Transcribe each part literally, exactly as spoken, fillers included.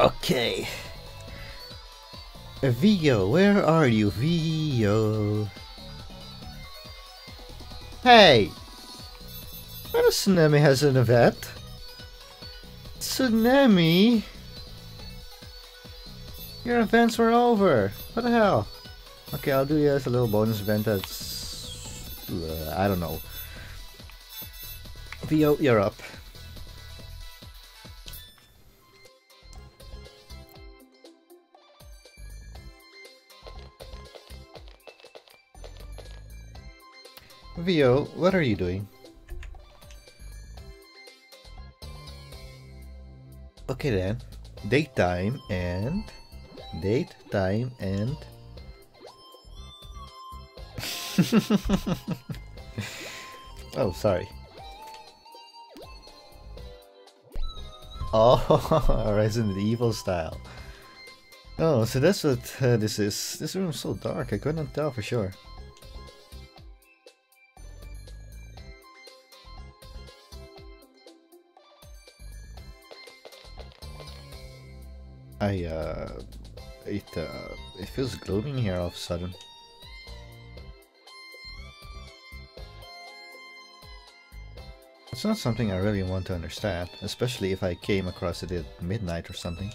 Okay. Vio, where are you, Vio? Hey! Tsunami has an event. Tsunami? Your events were over. What the hell? Okay, I'll do you as a little bonus event that's... Uh, I don't know. Vio, you're up. Vio, what are you doing? Okay then, date time and... Date time and... oh, sorry. Oh, Resident Evil style. Oh, so that's what uh, this is. This room's so dark, I couldn't tell for sure. I, uh, it, uh, it feels gloomy here all of a sudden. It's not something I really want to understand, especially if I came across it at midnight or something.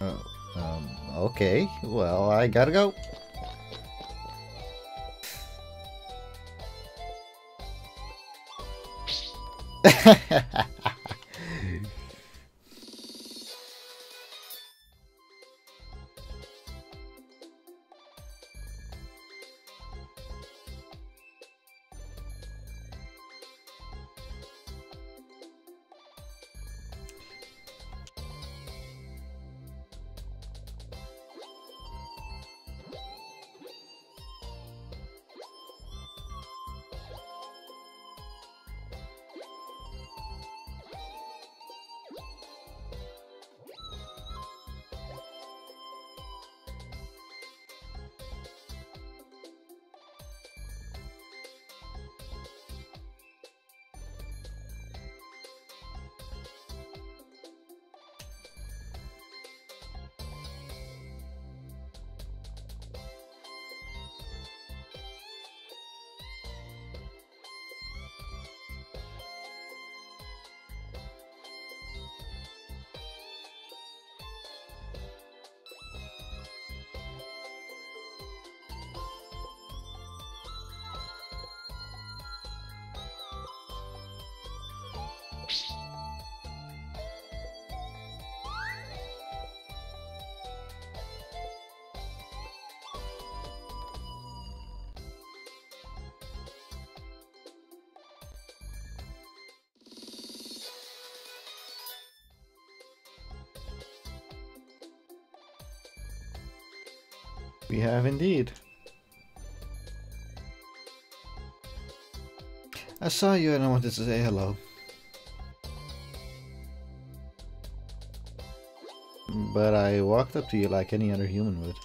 Oh, um, okay, well, I gotta go. We have indeed. I saw you and I wanted to say hello. But I walked up to you like any other human would.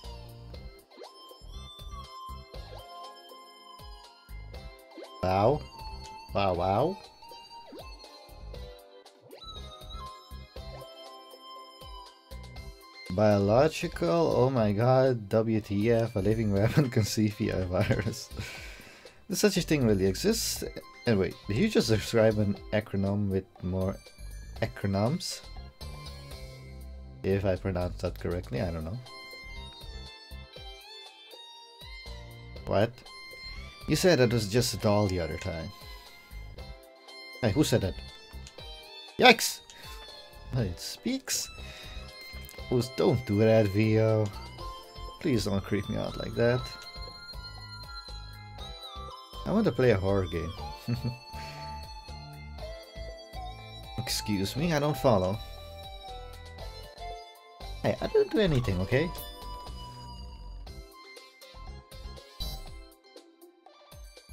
Wow. Wow, wow. Biological, oh my god, W T F, a living weapon conceived via a virus. Does such a thing really exist? And wait, did you just describe an acronym with more acronyms? If I pronounced that correctly, I don't know. What? You said that was just a doll the other time. Hey, who said that? Yikes! It speaks. Please don't do that, Vio. Please don't creep me out like that. I want to play a horror game. Excuse me, I don't follow. Hey, I don't do anything, okay?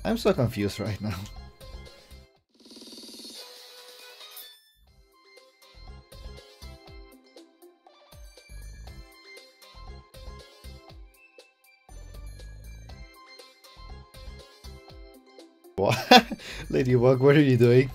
I'm so confused right now. What? Lady Wac, what are you doing?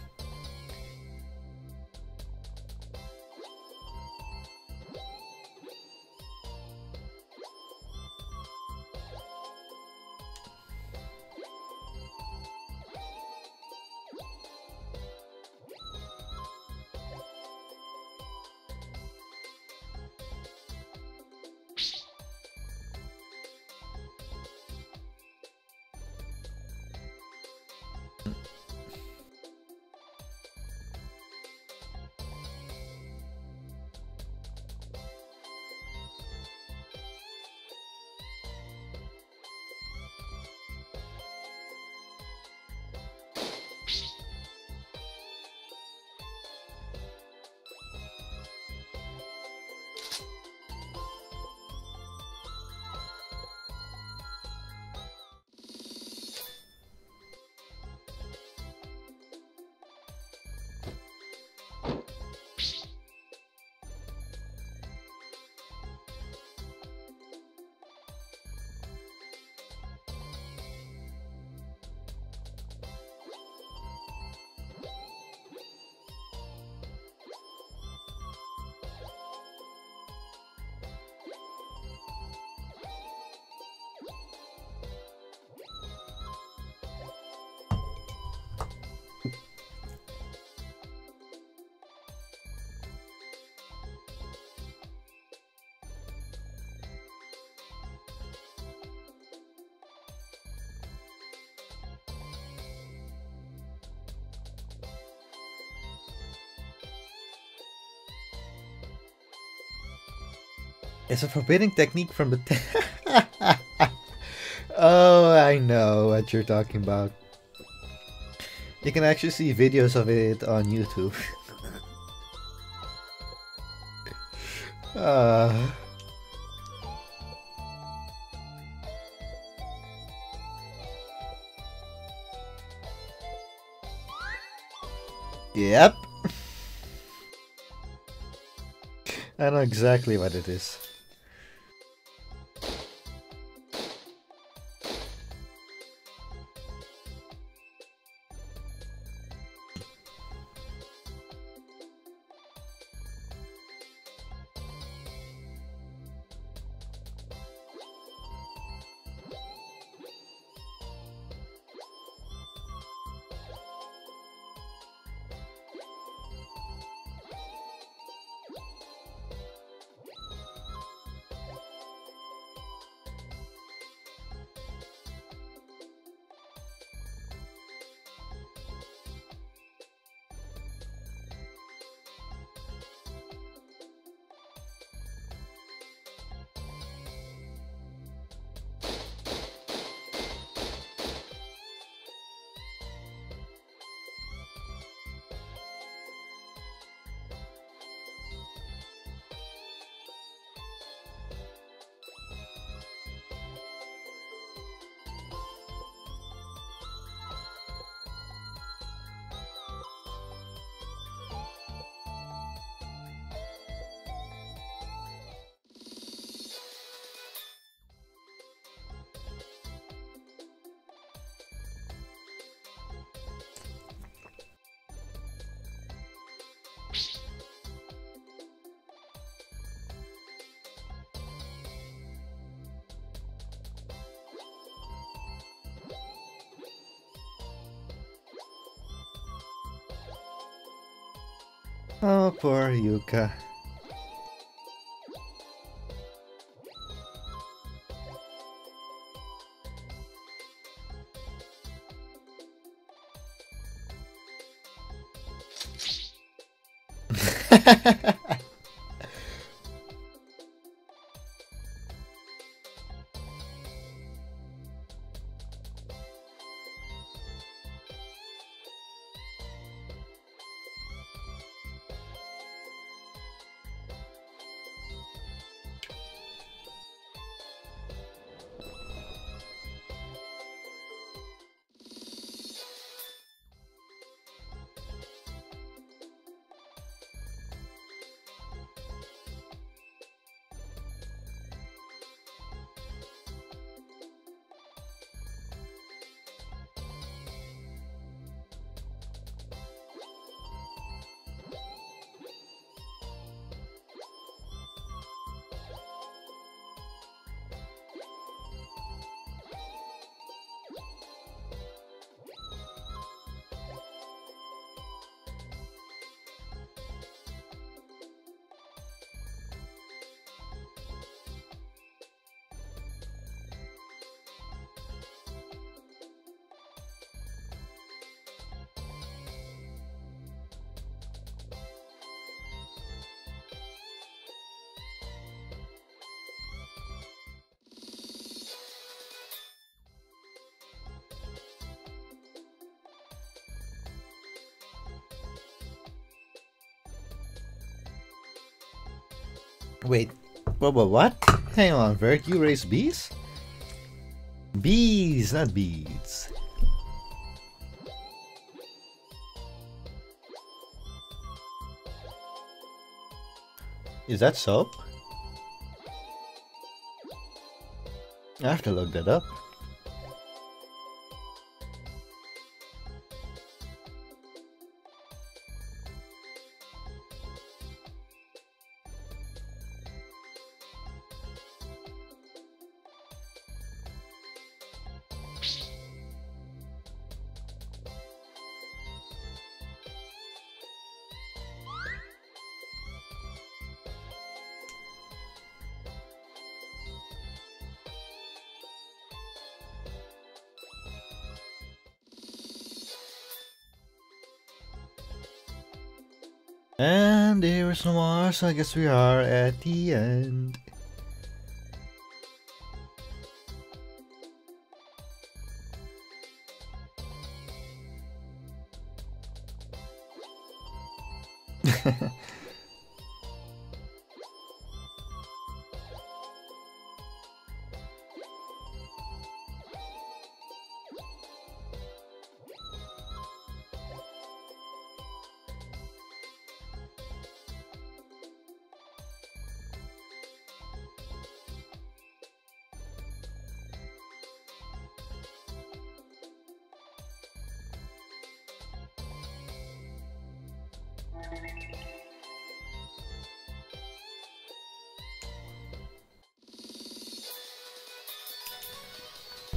It's a forbidden technique from the te Oh, I know what you're talking about. You can actually see videos of it on YouTube. uh. Yep. I know exactly what it is. Oh, poor Ryuka. Wait, what, what, what? Hang on, Verk, you raise bees? Bees, not beads. Is that soap? I have to look that up. And there's no more, so I guess we are at the end.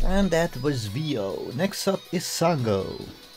And that was Vio. Next up is Sango.